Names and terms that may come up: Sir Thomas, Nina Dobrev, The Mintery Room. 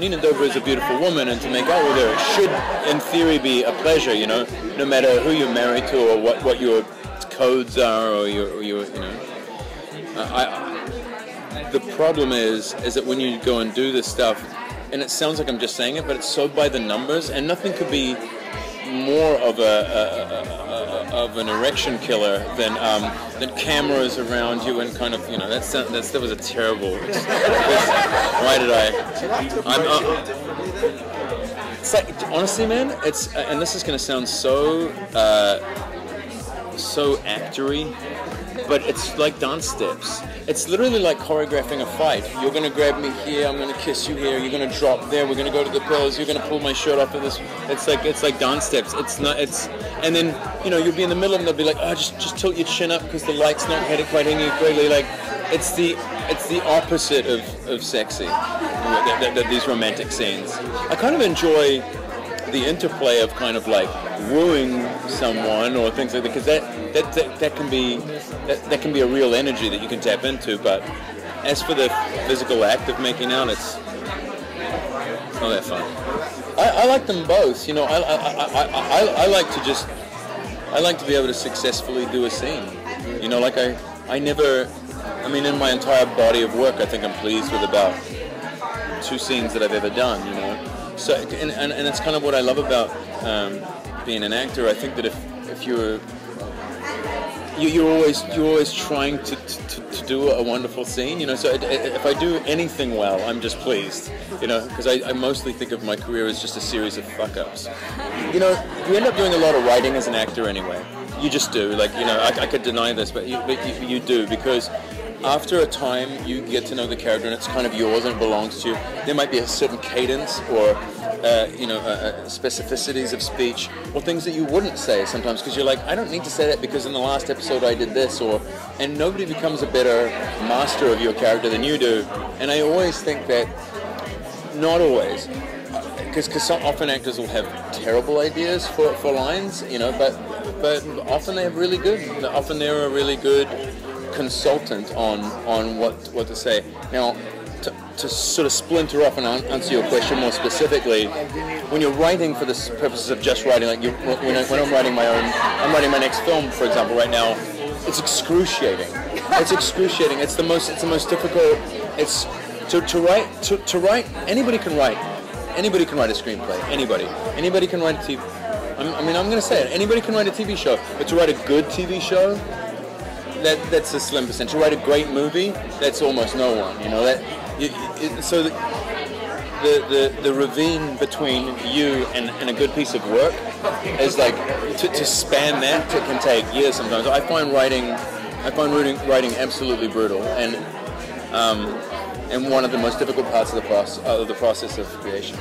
Nina Dobrev is a beautiful woman, and to make out with her should, in theory, be a pleasure, you know, no matter who you're married to or what your codes are or your you know. The problem is that when you go and do this stuff, and it sounds like I'm just saying it, but it's so by the numbers, and nothing could be more of an erection killer than cameras around you and kind of, you know, that was a terrible. Why did I? It's like, honestly, man, it's and this is going to sound so so actory, but it's like dance steps. It's literally like choreographing a fight. You're going to grab me here, I'm going to kiss you here, you're going to drop there, we're going to go to the pillows, you're going to pull my shirt off of this. It's like dance steps. And then, you know, you'll be in the middle of them, they'll be like, oh, just tilt your chin up because the light's not quite hitting you greatly. Like, it's the opposite of sexy, these romantic scenes. I kind of enjoy the interplay of kind of like wooing someone or things like that, because that can be a real energy that you can tap into. But as for the physical act of making out, it's not that fun. I like them both, you know. I like to just, I like to be able to successfully do a scene, you know. Like I never, I mean, in my entire body of work, I think I'm pleased with about 2 scenes that I've ever done, you know. So, and it's kind of what I love about being an actor. I think that if you're always trying to do a wonderful scene, you know. So if I do anything well, I'm just pleased, you know, because I mostly think of my career as just a series of fuck-ups. You know, you end up doing a lot of writing as an actor anyway. You just do, like, you know. I could deny this, but you do, because after a time you get to know the character and it's kind of yours and it belongs to you. There might be a certain cadence or you know, specificities of speech or things that you wouldn't say sometimes because you're like, I don't need to say that because in the last episode I did this, or, and nobody becomes a better master of your character than you do. And I always think that, not always, because often actors will have terrible ideas for lines, you know, but often they have really good, often they're a really good consultant on what to say. Now, to sort of splinter off and answer your question more specifically, when you're writing for the purposes of just writing, like when I'm writing my own, I'm writing my next film, for example, right now, it's excruciating. It's excruciating. It's the most difficult. It's to write. Anybody can write. Anybody can write a screenplay. Anybody can write a TV. I mean, I'm going to say it. Anybody can write a TV show, but to write a good TV show, that's a slim percent. To write a great movie, that's almost no one. You know that. So the ravine between you and a good piece of work is like to span that. It can take years sometimes. I find writing absolutely brutal, and one of the most difficult parts of the process of creation.